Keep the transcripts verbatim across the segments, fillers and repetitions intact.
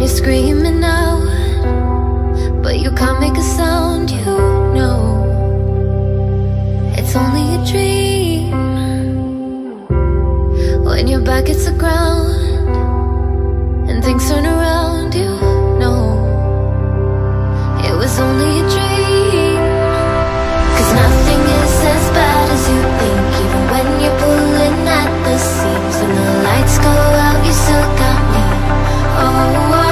when you're screaming out, but you can't make a sound, you know. It's only a dream. When your back hits the ground and things turn around, you know. It was only a dream. 'Cause nothing is as bad as you think. Even when you're pulling at the seams, when the lights go out, you still got me. Oh, oh.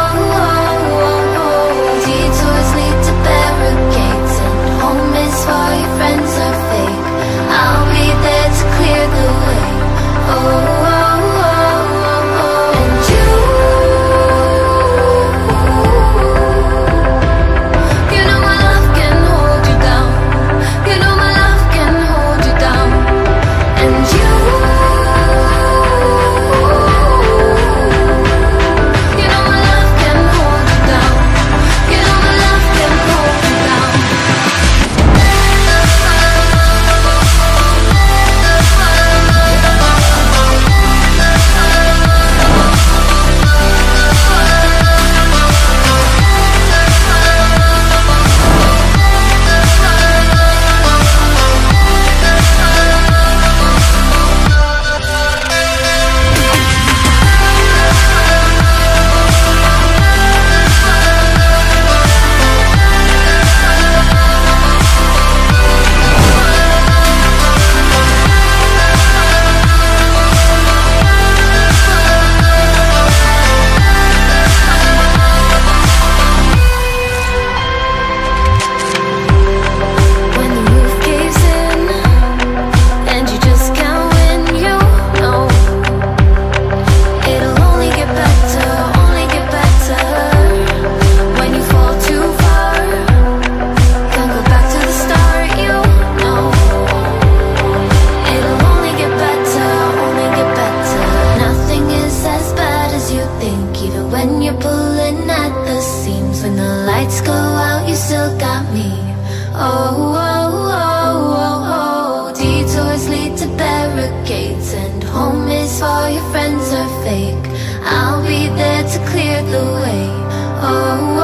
For your friends are fake, I'll be there to clear the way. Oh, all your friends are fake, I'll be there to clear the way. Oh.